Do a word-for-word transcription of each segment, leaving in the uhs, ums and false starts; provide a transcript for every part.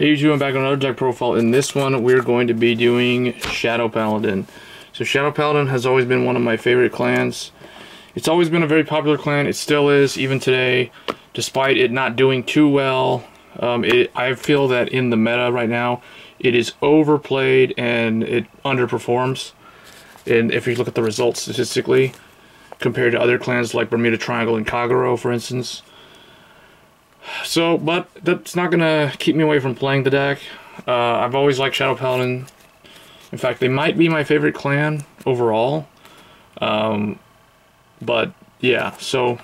Hey YouTube, I'm back on another deck profile. In this one, we're going to be doing Shadow Paladin. So Shadow Paladin has always been one of my favorite clans. It's always been a very popular clan. It still is, even today, despite it not doing too well. Um, it, I feel that in the meta right now, it is overplayed and it underperforms. And if you look at the results statistically, compared to other clans like Bermuda Triangle and Kagero, for instance. So, but that's not going to keep me away from playing the deck. Uh, I've always liked Shadow Paladin. In fact, they might be my favorite clan overall. Um, but, yeah, so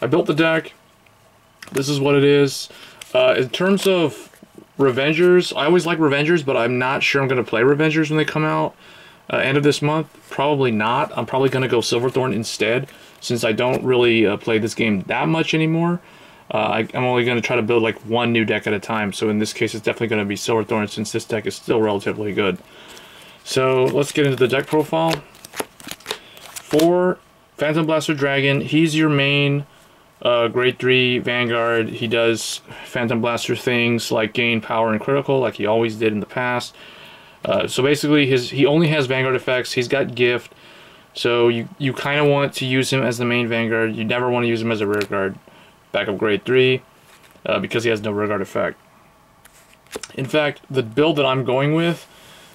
I built the deck. This is what it is. Uh, in terms of Revengers, I always like Revengers, but I'm not sure I'm going to play Revengers when they come out. Uh, end of this month? Probably not. I'm probably going to go Silverthorn instead, since I don't really uh, play this game that much anymore. Uh, I, I'm only going to try to build like one new deck at a time, so in this case it's definitely going to be Silverthorn since this deck is still relatively good. So let's get into the deck profile. For Phantom Blaster Dragon, he's your main uh, grade three Vanguard. He does Phantom Blaster things like gain power and critical like he always did in the past. Uh, so basically his he only has Vanguard effects. He's got Gift, so you, you kind of want to use him as the main Vanguard. You never want to use him as a rear guard. Back up grade three, uh, because he has no rear guard effect. In fact, the build that I'm going with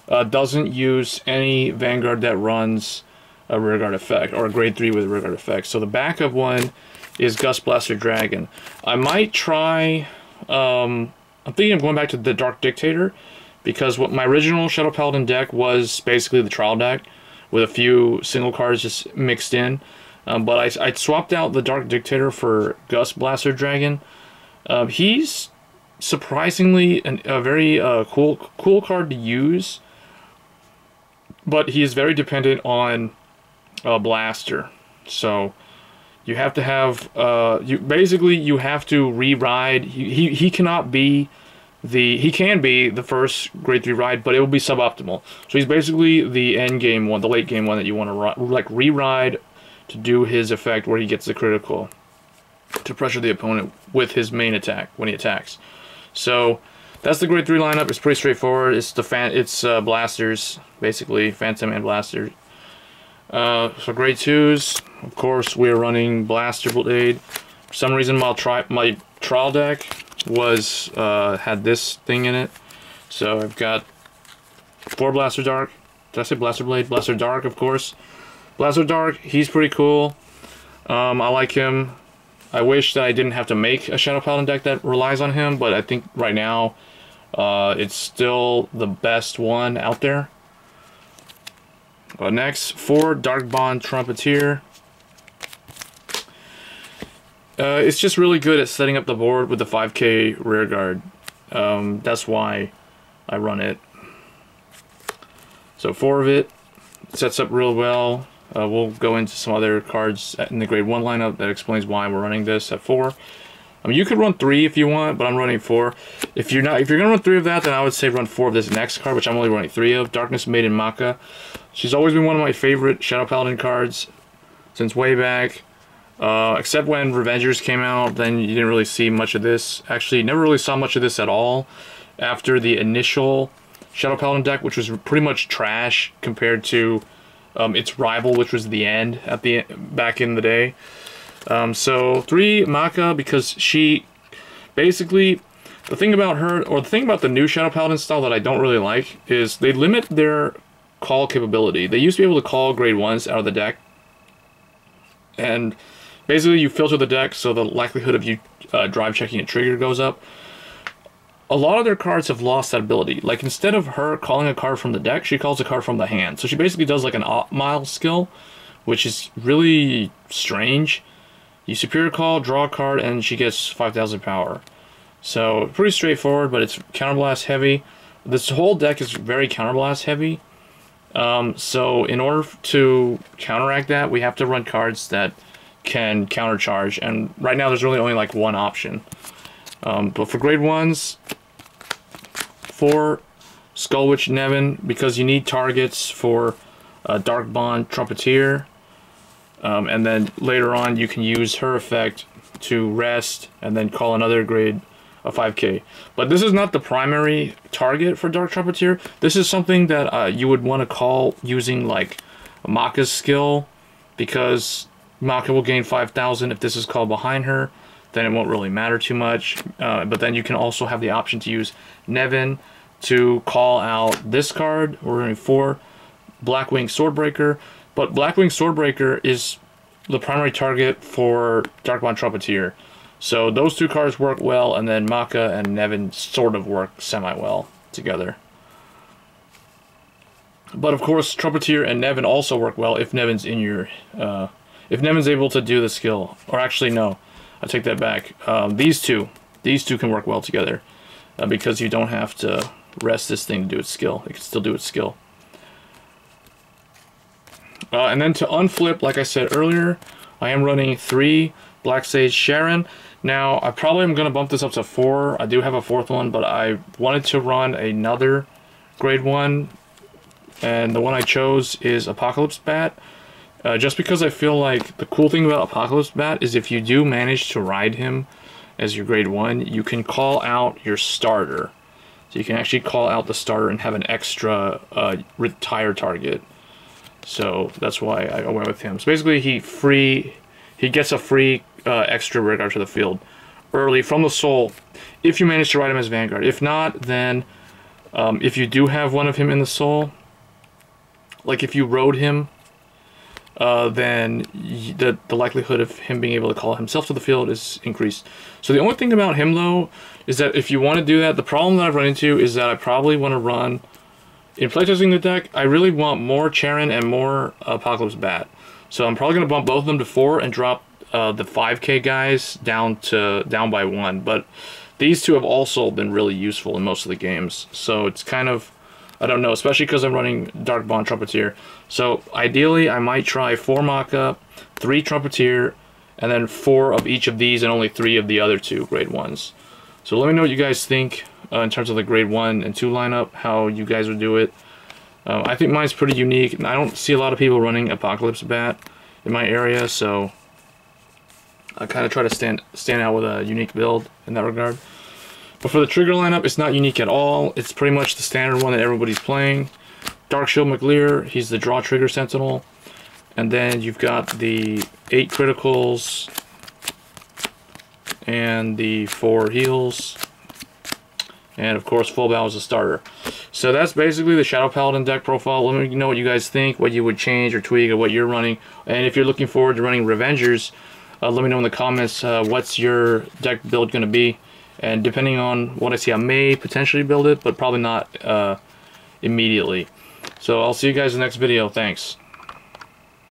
uh, doesn't use any Vanguard that runs a rear guard effect, or a grade three with a rear guard effect. So the backup one is Gust Blaster Dragon. I might try, um, I'm thinking of going back to the Dark Dictator, because what my original Shadow Paladin deck was basically the trial deck, with a few single cards just mixed in. Um, but I, I swapped out the Dark Dictator for Gust Blaster Dragon. Uh, he's surprisingly an, a very uh, cool cool card to use, but he is very dependent on uh, Blaster. So you have to have uh, you basically you have to re-ride. He, he he cannot be the he can be the first grade three ride, but it will be suboptimal. So he's basically the end game one, the late game one that you want to like re-ride to do his effect where he gets the critical to pressure the opponent with his main attack when he attacks. So that's the grade three lineup. It's pretty straightforward. It's the fan, it's uh, blasters basically, Phantom and Blaster. Uh, so grade twos, of course, we're running Blaster Blade. For some reason, my tri my trial deck was uh, had this thing in it. So I've got four Blaster Dark. Did I say Blaster Blade? Blaster Dark, of course. Blaster Dark, he's pretty cool. Um, I like him. I wish that I didn't have to make a Shadow Paladin deck that relies on him, but I think right now uh, it's still the best one out there. But next, for Dark Bond Trumpeteer. Uh, it's just really good at setting up the board with the five K rear guard. Um, that's why I run it. So four of it. Sets up real well. Uh, we'll go into some other cards in the grade one lineup that explains why we're running this at four. I mean, you could run three if you want, but I'm running four. If you're not, if you're gonna run three of that, then I would say run four of this next card, which I'm only running three of. Darkness Maiden Macha. She's always been one of my favorite Shadow Paladin cards since way back. Uh, except when Revengers came out, then you didn't really see much of this. Actually, you never really saw much of this at all after the initial Shadow Paladin deck, which was pretty much trash compared to um, its rival, which was the end at the back in the day. Um, so three Macha, because she basically the thing about her, or the thing about the new Shadow Paladin style that I don't really like, is they limit their call capability. They used to be able to call grade ones out of the deck, and basically you filter the deck so the likelihood of you uh, drive checking a trigger goes up. A lot of their cards have lost that ability. Like, instead of her calling a card from the deck, she calls a card from the hand. So she basically does like an op mile skill, which is really strange. You superior call, draw a card, and she gets five thousand power. So pretty straightforward, but it's counterblast heavy. This whole deck is very counterblast heavy. Um, so in order to counteract that, we have to run cards that can countercharge. And right now there's really only like one option. Um, but for grade ones, for Skull Witch Nemain, because you need targets for uh, Dark Bond Trumpeteer, um, and then later on you can use her effect to rest and then call another grade, a five K. But this is not the primary target for Dark Trumpeteer. This is something that uh, you would want to call using like Macha's skill, because Macha will gain five thousand if this is called behind her. Then it won't really matter too much. Uh, but then you can also have the option to use Nevin to call out this card. We're going for Blackwing Swordbreaker. But Blackwing Swordbreaker is the primary target for Dark Bond Trumpeteer. So those two cards work well, and then Macha and Nevin sort of work semi-well together. But of course, Trumpeteer and Nevin also work well if Nevin's in your... Uh, if Nevin's able to do the skill. Or actually, no. I take that back. Um, these two. These two can work well together. Uh, because you don't have to rest this thing to do its skill. It can still do its skill. Uh, and then to unflip, like I said earlier, I am running three Black Sage Charon. Now, I probably am going to bump this up to four. I do have a fourth one, but I wanted to run another grade one. And the one I chose is Apocalypse Bat. Uh, just because I feel like the cool thing about Apocalypse Bat is if you do manage to ride him as your grade one, you can call out your starter. So you can actually call out the starter and have an extra uh, retire target. So that's why I went with him. So basically he free, he gets a free uh, extra rear guard to the field early from the soul if you manage to ride him as Vanguard. If not, then um, if you do have one of him in the soul, like if you rode him, Uh, then the, the likelihood of him being able to call himself to the field is increased. So the only thing about him, though, is that if you want to do that, the problem that I've run into is that I probably want to run... In playtesting the deck, I really want more Charon and more Apocalypse Bat. So I'm probably going to bump both of them to four and drop uh, the five K guys down to down by one. But these two have also been really useful in most of the games. So it's kind of... I don't know, especially because I'm running Dark Bond Trumpeteer. So ideally, I might try four Macha, three Trumpeteer, and then four of each of these, and only three of the other two grade ones. So let me know what you guys think uh, in terms of the grade one and two lineup, how you guys would do it. Uh, I think mine's pretty unique, and I don't see a lot of people running Apocalypse Bat in my area, so I kind of try to stand stand out with a unique build in that regard. But for the trigger lineup, it's not unique at all. It's pretty much the standard one that everybody's playing. Dark Shield Mac Lir, he's the draw trigger sentinel. And then you've got the eight criticals and the four heals. And of course, Fullbau is a starter. So that's basically the Shadow Paladin deck profile. Let me know what you guys think, what you would change or tweak, or what you're running. And if you're looking forward to running Revengers, uh, let me know in the comments uh, what's your deck build going to be. And depending on what I see, I may potentially build it, but probably not uh, immediately. So I'll see you guys in the next video. Thanks.